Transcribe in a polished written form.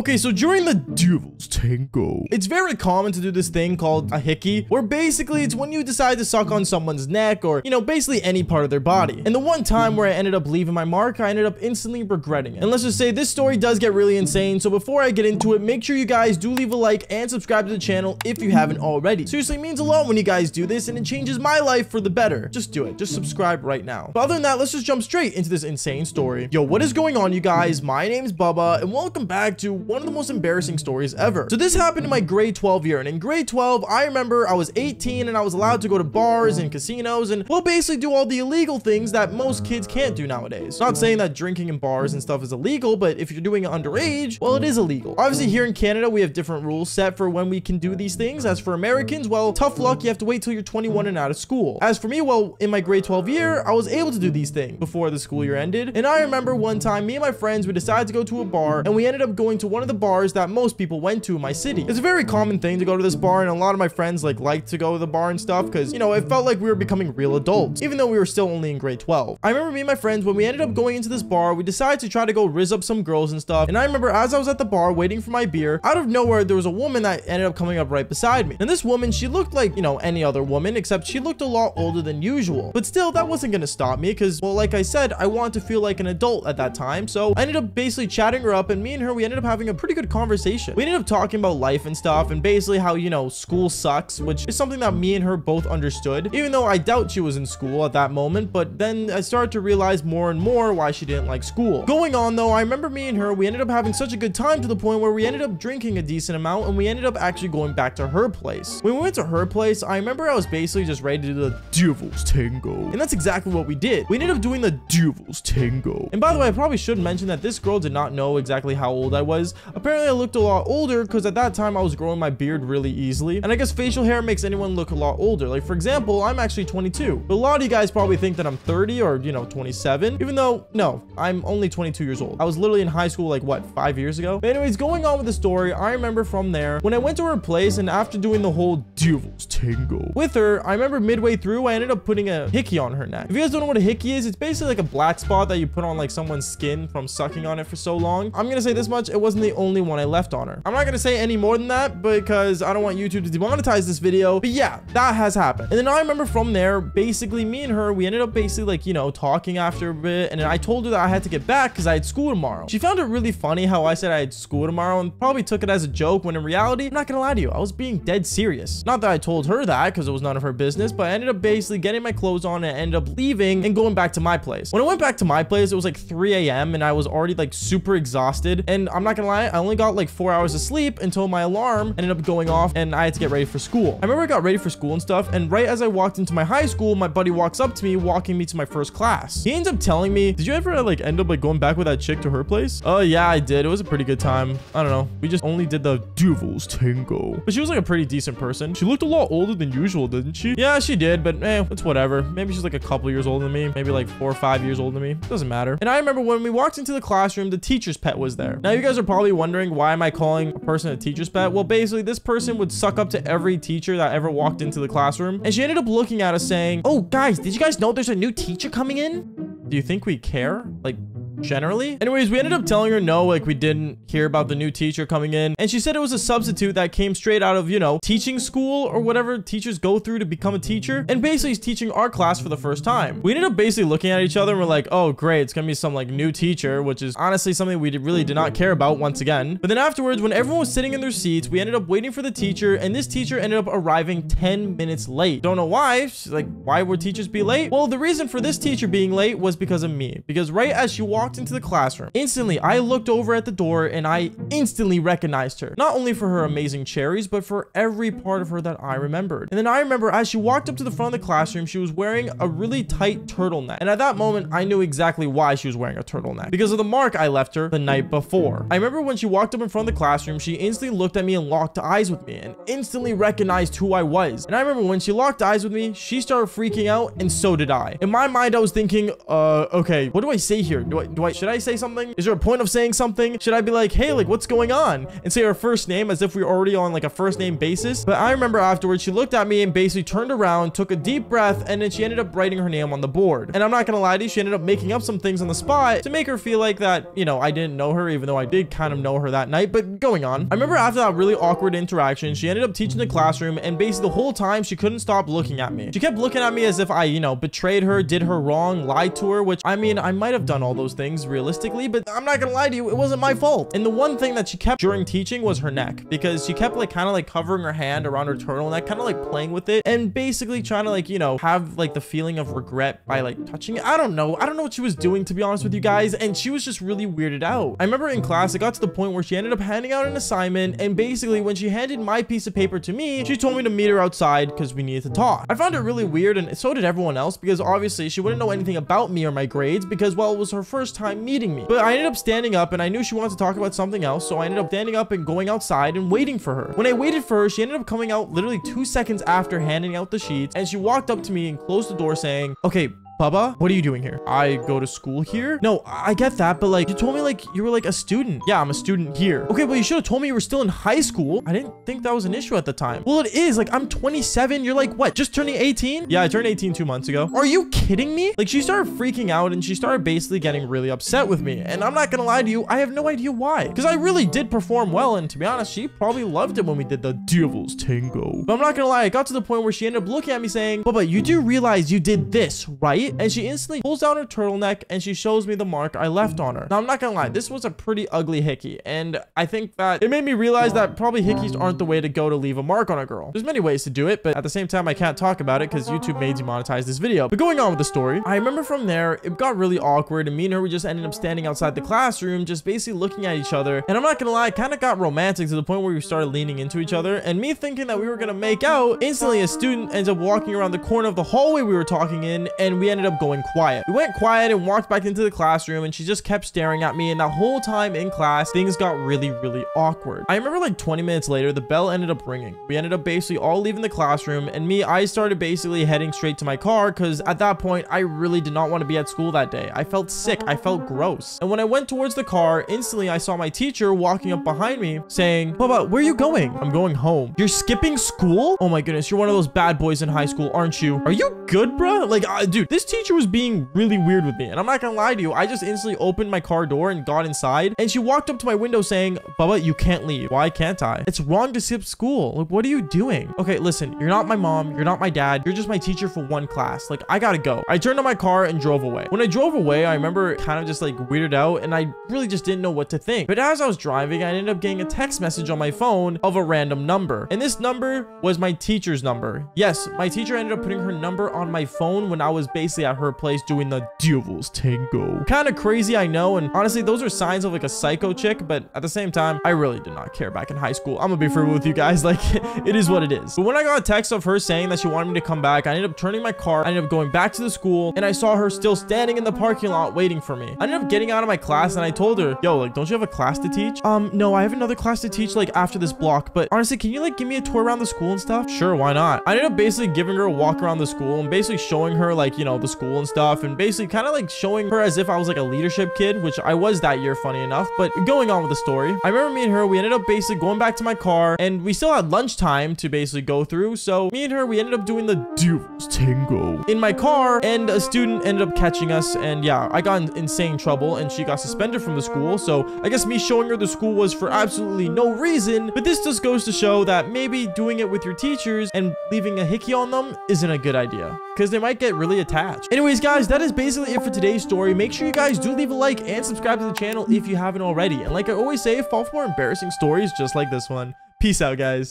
Okay, so during the Devil's Tango, it's very common to do this thing called a hickey, where basically it's when you decide to suck on someone's neck or, you know, basically any part of their body. And the one time where I ended up leaving my mark, I ended up instantly regretting it. And let's just say this story does get really insane. So before I get into it, make sure you guys do leave a like and subscribe to the channel if you haven't already. Seriously, it means a lot when you guys do this and it changes my life for the better. Just do it. Just subscribe right now. But other than that, let's just jump straight into this insane story. Yo, what is going on, you guys? My name's Bubba and welcome back to one of the most embarrassing stories ever. So this happened in my grade 12 year, and in grade 12, I remember I was 18 and I was allowed to go to bars and casinos and, well, basically do all the illegal things that most kids can't do nowadays. Not saying that drinking in bars and stuff is illegal, but if you're doing it underage, well, it is illegal. Obviously, here in Canada, we have different rules set for when we can do these things. As for Americans, well, tough luck, you have to wait till you're 21 and out of school. As for me, well, in my grade 12 year, I was able to do these things before the school year ended. And I remember one time, me and my friends, we decided to go to a bar, and we ended up going to one of the bars that most people went to in my city. It's a very common thing to go to this bar, and a lot of my friends liked to go to the bar and stuff because, you know, it felt like we were becoming real adults, even though we were still only in grade 12. I remember me and my friends, when we ended up going into this bar, we decided to try to go rizz up some girls and stuff. And I remember as I was at the bar waiting for my beer, out of nowhere, there was a woman that ended up coming up right beside me. And this woman, she looked like, you know, any other woman, except she looked a lot older than usual. But still, that wasn't going to stop me because, well, like I said, I wanted to feel like an adult at that time. So I ended up basically chatting her up, and me and her, we ended up having a pretty good conversation. We ended up talking about life and stuff, and basically how, you know, school sucks, which is something that me and her both understood, even though I doubt she was in school at that moment. But then I started to realize more and more why she didn't like school. Going on though, I remember me and her, we ended up having such a good time to the point where we ended up drinking a decent amount, and we ended up actually going back to her place. When we went to her place, I remember I was basically just ready to do the Devil's Tango, and that's exactly what we did. We ended up doing the Devil's Tango. And by the way, I probably should mention that this girl did not know exactly how old I was. Apparently I looked a lot older because at that time I was growing my beard really easily, and I guess facial hair makes anyone look a lot older. Like, for example, I'm actually 22, but a lot of you guys probably think that I'm 30 or, you know, 27, even though no, I'm only 22 years old. I was literally in high school like what, 5 years ago? But anyways, going on with the story, I remember from there when I went to her place, and after doing the whole Devil's Tango with her, I remember midway through I ended up putting a hickey on her neck. If you guys don't know what a hickey is, it's basically like a black spot that you put on like someone's skin from sucking on it for so long. I'm gonna say this much, it wasn't the only one I left on her. I'm not gonna say any more than that because I don't want YouTube to demonetize this video, but yeah, that has happened. And then I remember from there, basically me and her, we ended up basically like, you know, talking after a bit, and then I told her that I had to get back because I had school tomorrow. She found it really funny how I said I had school tomorrow and probably took it as a joke, when in reality, I'm not gonna lie to you, I was being dead serious. Not that I told her that because it was none of her business, but I ended up basically getting my clothes on and I ended up leaving and going back to my place. When I went back to my place, it was like 3 a.m. and I was already like super exhausted, and I'm not gonna lie, I only got like 4 hours of sleep until my alarm ended up going off and I had to get ready for school. I remember I got ready for school and stuff, and right as I walked into my high school, my buddy walks up to me, walking me to my first class. He ends up telling me, did you ever like end up like going back with that chick to her place? Oh yeah, I did. It was a pretty good time. I don't know, we just only did the Devil's Tango. But she was like a pretty decent person. She looked a lot older than usual, didn't she? Yeah, she did, but eh, it's whatever. Maybe she's like a couple years older than me, maybe like 4 or 5 years older than me. It doesn't matter. And I remember when we walked into the classroom, the teacher's pet was there. Now you guys are probably wondering, why am I calling a person a teacher's pet? Well, basically this person would suck up to every teacher that ever walked into the classroom, and she ended up looking at us saying, oh guys, did you guys know there's a new teacher coming in? Do you think we care? Like, generally? Anyways, we ended up telling her no, like we didn't hear about the new teacher coming in, and she said it was a substitute that came straight out of, you know, teaching school or whatever teachers go through to become a teacher, and basically he's teaching our class for the first time. We ended up basically looking at each other and we're like, oh great, it's gonna be some like new teacher, which is honestly something we really did not care about once again. But then afterwards, when everyone was sitting in their seats, we ended up waiting for the teacher, and this teacher ended up arriving 10 minutes late. Don't know why. She's like, why would teachers be late? Well, the reason for this teacher being late was because of me, because right as she walked into the classroom, instantly I looked over at the door and I instantly recognized her, not only for her amazing cherries, but for every part of her that I remembered. And then I remember as she walked up to the front of the classroom, she was wearing a really tight turtleneck, and at that moment I knew exactly why she was wearing a turtleneck, because of the mark I left her the night before. I remember when she walked up in front of the classroom, she instantly looked at me and locked eyes with me and instantly recognized who I was. And I remember when she locked eyes with me, she started freaking out, and so did I. In my mind I was thinking, okay, what do I say here? Do I Dwight, should I say something? Is there a point of saying something? Should I be like, hey, like, what's going on? And say her first name as if we were already on like a first name basis. But I remember afterwards, she looked at me and basically turned around, took a deep breath, and then she ended up writing her name on the board. And I'm not gonna lie to you, she ended up making up some things on the spot to make her feel like that, you know, I didn't know her, even though I did kind of know her that night. But going on, I remember after that really awkward interaction, she ended up teaching the classroom, and basically the whole time she couldn't stop looking at me. She kept looking at me as if I, you know, betrayed her, did her wrong, lied to her, which I mean, I might have done all those things realistically, but I'm not gonna lie to you, it wasn't my fault. And the one thing that she kept during teaching was her neck, because she kept like kind of like covering her hand around her turtleneck, kind of like playing with it and basically trying to like, you know, have like the feeling of regret by like touching it. I don't know what she was doing, to be honest with you guys, and she was just really weirded out. I remember in class, it got to the point where she ended up handing out an assignment, and basically when she handed my piece of paper to me, she told me to meet her outside because we needed to talk. I found it really weird, and so did everyone else, because obviously she wouldn't know anything about me or my grades because, well, it was her first time meeting me. But I ended up standing up, and I knew she wanted to talk about something else, so I ended up standing up and going outside and waiting for her. When I waited for her, she ended up coming out literally 2 seconds after handing out the sheets, and she walked up to me and closed the door saying, okay, Bubba, what are you doing here? I go to school here? No, I get that, but like, you told me like you were like a student. Yeah, I'm a student here. Okay, well, you should have told me you were still in high school. I didn't think that was an issue at the time. Well, it is. Like, I'm 27. You're like, what, just turning 18? Yeah, I turned 18 2 months ago. Are you kidding me? Like, she started freaking out, and she started basically getting really upset with me. And I'm not gonna lie to you, I have no idea why, because I really did perform well, and to be honest, she probably loved it when we did the Devil's Tango. But I'm not gonna lie, it got to the point where she ended up looking at me saying, Bubba, you do realize you did this, right? And she instantly pulls down her turtleneck, and she shows me the mark I left on her. Now, I'm not gonna lie, this was a pretty ugly hickey, and I think that it made me realize that probably hickeys aren't the way to go to leave a mark on a girl. There's many ways to do it, but at the same time, I can't talk about it because YouTube made you monetize this video. But going on with the story, I remember from there, it got really awkward, and me and her, we just ended up standing outside the classroom, just basically looking at each other. And I'm not gonna lie, it kind of got romantic to the point where we started leaning into each other, and me thinking that we were gonna make out, instantly a student ends up walking around the corner of the hallway we were talking in, and we ended up going quiet. We went quiet and walked back into the classroom, and she just kept staring at me, and that whole time in class, things got really, really awkward. I remember like 20 minutes later, the bell ended up ringing. We ended up basically all leaving the classroom, and I started basically heading straight to my car, because at that point, I really did not want to be at school that day. I felt sick. I felt gross. And when I went towards the car, instantly I saw my teacher walking up behind me saying, Bubba, where are you going? I'm going home. You're skipping school? Oh my goodness, you're one of those bad boys in high school, aren't you? Are you good, bruh? Like, dude, this teacher was being really weird with me, and I'm not gonna lie to you, I just instantly opened my car door and got inside, and she walked up to my window saying, Bubba, you can't leave. Why can't I? It's wrong to skip school. Like, what are you doing? Okay, listen, you're not my mom, you're not my dad, you're just my teacher for one class. Like, I gotta go. I turned on my car and drove away. When I drove away, I remember kind of just like weirded out, and I really just didn't know what to think. But as I was driving, I ended up getting a text message on my phone of a random number, and this number was my teacher's number. Yes, my teacher ended up putting her number on my phone when I was basically at her place doing the Devil's Tango. Kind of crazy, I know, and honestly, those are signs of like a psycho chick, but at the same time, I really did not care back in high school. I'm gonna be free with you guys, like, it is what it is. But when I got a text of her saying that she wanted me to come back, I ended up turning my car, I ended up going back to the school, and I saw her still standing in the parking lot waiting for me. I ended up getting out of my class, and I told her, yo, like, don't you have a class to teach? No, I have another class to teach, like, after this block, but honestly, can you, like, give me a tour around the school and stuff? Sure, why not? I ended up basically giving her a walk around the school and basically showing her, like, you know, the school and stuff, and basically kind of like showing her as if I was like a leadership kid, which I was that year, funny enough. But going on with the story, I remember me and her, we ended up basically going back to my car, and we still had lunchtime to basically go through, so me and her, we ended up doing the Devil's Tango in my car, and a student ended up catching us, and yeah, I got in insane trouble, and she got suspended from the school. So I guess me showing her the school was for absolutely no reason, but this just goes to show that maybe doing it with your teachers and leaving a hickey on them isn't a good idea, because they might get really attached. Anyways, guys, that is basically it for today's story. Make sure you guys do leave a like and subscribe to the channel if you haven't already. And like I always say, fall for more embarrassing stories just like this one. Peace out, guys.